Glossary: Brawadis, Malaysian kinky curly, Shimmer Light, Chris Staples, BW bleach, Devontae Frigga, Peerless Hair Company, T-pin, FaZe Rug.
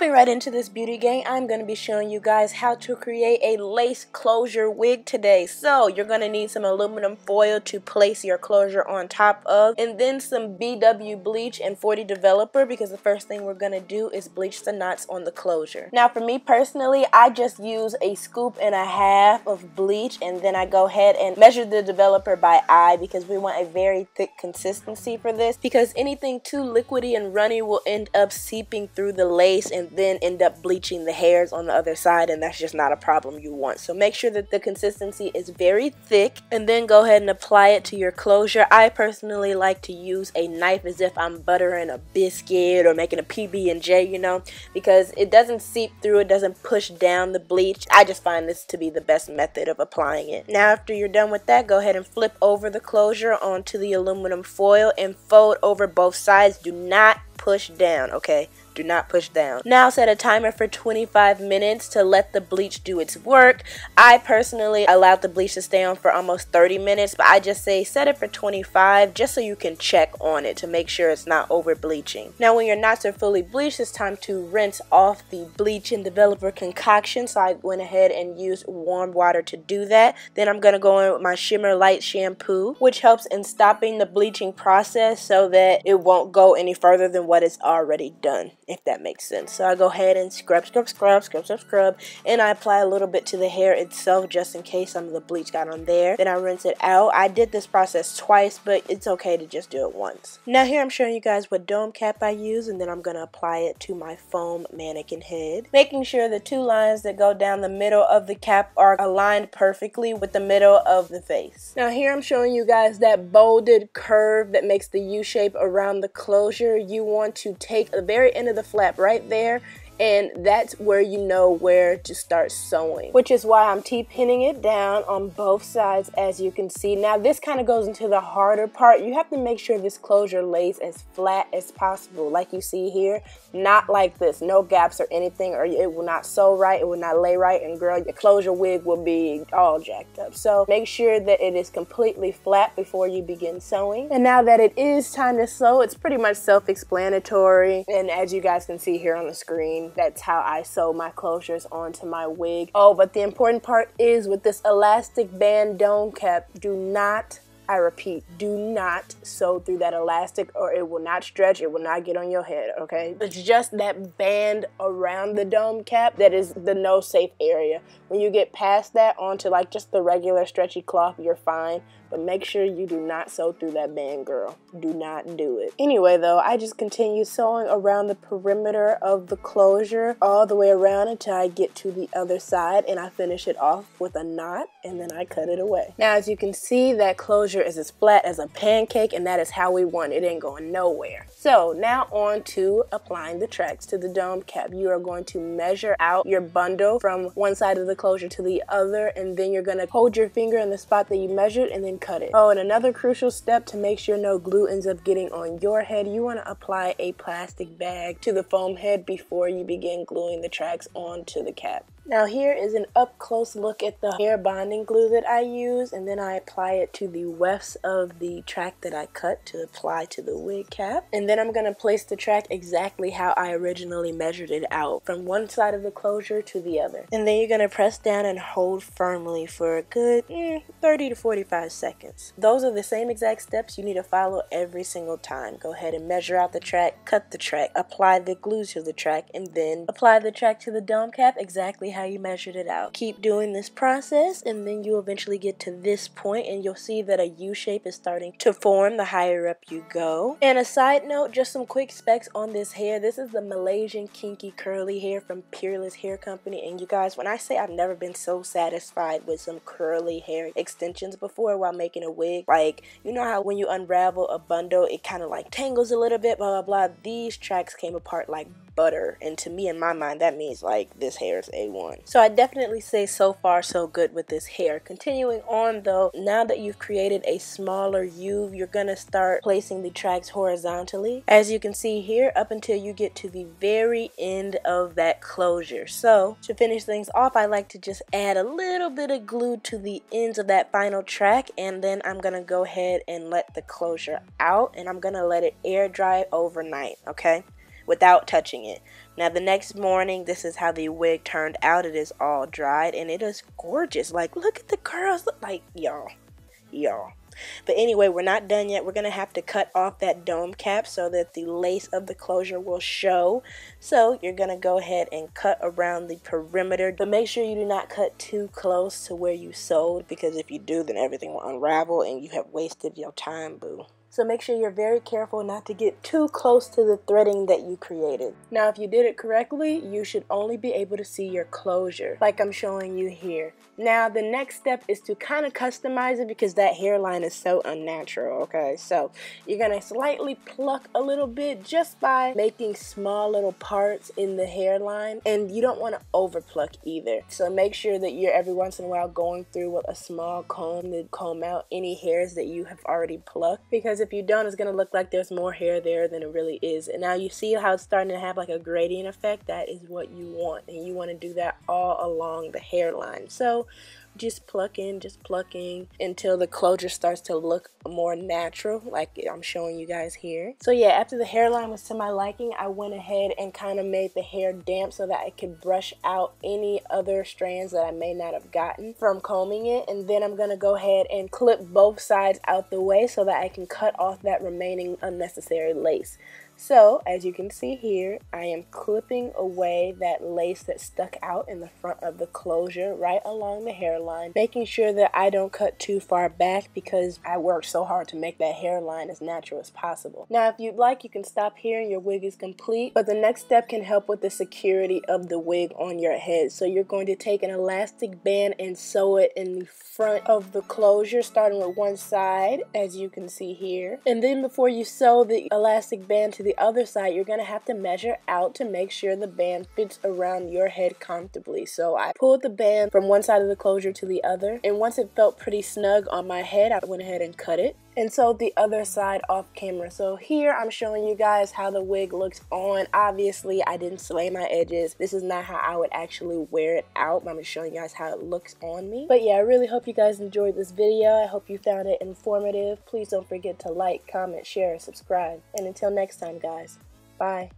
Hopping right into this beauty game, I'm going to be showing you guys how to create a lace closure wig today. So you're going to need some aluminum foil to place your closure on top of, and then some BW bleach and 40 developer, because the first thing we're going to do is bleach the knots on the closure. Now for me personally, I just use a scoop and a half of bleach, and then I go ahead and measure the developer by eye because we want a very thick consistency for this, because anything too liquidy and runny will end up seeping through the lace and then end up bleaching the hairs on the other side, and that's just not a problem you want. So make sure that the consistency is very thick, and then go ahead and apply it to your closure. I personally like to use a knife as if I'm buttering a biscuit or making a PB&J, you know, because it doesn't seep through, it doesn't push down the bleach. I just find this to be the best method of applying it. Now after you're done with that, go ahead and flip over the closure onto the aluminum foil and fold over both sides. Do not push down, okay? Do not push down. Now set a timer for 25 minutes to let the bleach do its work. I personally allowed the bleach to stay on for almost 30 minutes, but I just say set it for 25 just so you can check on it to make sure it's not over bleaching. Now when your knots are fully bleached, it's time to rinse off the bleach and developer concoction. So I went ahead and used warm water to do that. Then I'm going to go in with my Shimmer Light shampoo, which helps in stopping the bleaching process so that it won't go any further than what it's already done, if that makes sense. So I go ahead and scrub, and I apply a little bit to the hair itself just in case some of the bleach got on there. Then I rinse it out. I did this process twice, but it's okay to just do it once. Now here I'm showing you guys what dome cap I use, and then I'm going to apply it to my foam mannequin head, making sure the two lines that go down the middle of the cap are aligned perfectly with the middle of the face. Now here I'm showing you guys that bolded curve that makes the U shape around the closure. You want to take the very end of the flap right there, and that's where you know where to start sewing, which is why I'm T-pinning it down on both sides, as you can see. Now this kind of goes into the harder part. You have to make sure this closure lays as flat as possible, like you see here, not like this, no gaps or anything, or it will not sew right, it will not lay right, and girl, your closure wig will be all jacked up. So make sure that it is completely flat before you begin sewing. And now that it is time to sew, it's pretty much self-explanatory, and as you guys can see here on the screen, that's how I sew my closures onto my wig. Oh, but the important part is with this elastic band dome cap, do not, I repeat, do not sew through that elastic, or it will not stretch, it will not get on your head, okay? It's just that band around the dome cap that is the no safe area. When you get past that onto like just the regular stretchy cloth, you're fine, but make sure you do not sew through that band, girl. Do not do it. Anyway though, I just continue sewing around the perimeter of the closure all the way around until I get to the other side, and I finish it off with a knot, and then I cut it away. Now as you can see, that closure is as flat as a pancake, and that is how we want it. It ain't going nowhere. So now on to applying the tracks to the dome cap. You are going to measure out your bundle from one side of the closure to the other, and then you're going to hold your finger in the spot that you measured and then cut it. Oh, and another crucial step to make sure no glue ends up getting on your head, you want to apply a plastic bag to the foam head before you begin gluing the tracks onto the cap. Now here is an up-close look at the hair bonding glue that I use, and then I apply it to the wefts of the track that I cut to apply to the wig cap. And then I'm going to place the track exactly how I originally measured it out, from one side of the closure to the other. And then you're going to press down and hold firmly for a good 30 to 45 seconds. Those are the same exact steps you need to follow every single time. Go ahead and measure out the track, cut the track, apply the glue to the track, and then apply the track to the dome cap exactly how you measured it out. Keep doing this process, and then you'll eventually get to this point, and you'll see that a U shape is starting to form the higher up you go. And a side note, just some quick specs on this hair. This is the Malaysian kinky curly hair from Peerless Hair Company, and you guys, when I say I've never been so satisfied with some curly hair extensions before while making a wig, like, you know how when you unravel a bundle it kind of like tangles a little bit, blah blah blah, these tracks came apart like butter, and to me, in my mind, that means like this hair is A1. So I definitely say so far so good with this hair. Continuing on though, now that you've created a smaller U, you're gonna start placing the tracks horizontally, as you can see here, up until you get to the very end of that closure. So to finish things off, I like to just add a little bit of glue to the ends of that final track, and then I'm gonna go ahead and let the closure out, and I'm gonna let it air dry overnight, okay? Without touching it. Now the next morning, this is how the wig turned out. It is all dried and it is gorgeous. Like, look at the curls. Look, like, y'all. But anyway, we're not done yet. We're gonna have to cut off that dome cap so that the lace of the closure will show. So you're gonna go ahead and cut around the perimeter, but make sure you do not cut too close to where you sewed, because if you do, then everything will unravel and you have wasted your time, boo. So make sure you're very careful not to get too close to the threading that you created. Now if you did it correctly, you should only be able to see your closure, like I'm showing you here. Now the next step is to kind of customize it, because that hairline is so unnatural, okay? So you're gonna slightly pluck a little bit just by making small little parts in the hairline, and you don't wanna overpluck either. So make sure that you're every once in a while going through with a small comb to comb out any hairs that you have already plucked, because if you don't, it's going to look like there's more hair there than it really is. And now you see how it's starting to have like a gradient effect. That is what you want, and you want to do that all along the hairline. So just plucking until the closure starts to look more natural, like I'm showing you guys here. So yeah, after the hairline was to my liking, I went ahead and kind of made the hair damp so that I could brush out any other strands that I may not have gotten from combing it. And then I'm gonna go ahead and clip both sides out the way so that I can cut off that remaining unnecessary lace. So as you can see here, I am clipping away that lace that stuck out in the front of the closure right along the hairline, making sure that I don't cut too far back, because I worked so hard to make that hairline as natural as possible. Now if you'd like, you can stop here and your wig is complete, but the next step can help with the security of the wig on your head. So you're going to take an elastic band and sew it in the front of the closure, starting with one side, as you can see here. And then before you sew the elastic band to the other side, you're gonna have to measure out to make sure the band fits around your head comfortably. So I pulled the band from one side of the closure to the other, and once it felt pretty snug on my head, I went ahead and cut it and sewed the other side off camera. So here I'm showing you guys how the wig looks on. Obviously I didn't slay my edges. This is not how I would actually wear it out, but I'm just showing you guys how it looks on me. But yeah, I really hope you guys enjoyed this video. I hope you found it informative. Please don't forget to like, comment, share, and subscribe. And until next time guys, bye.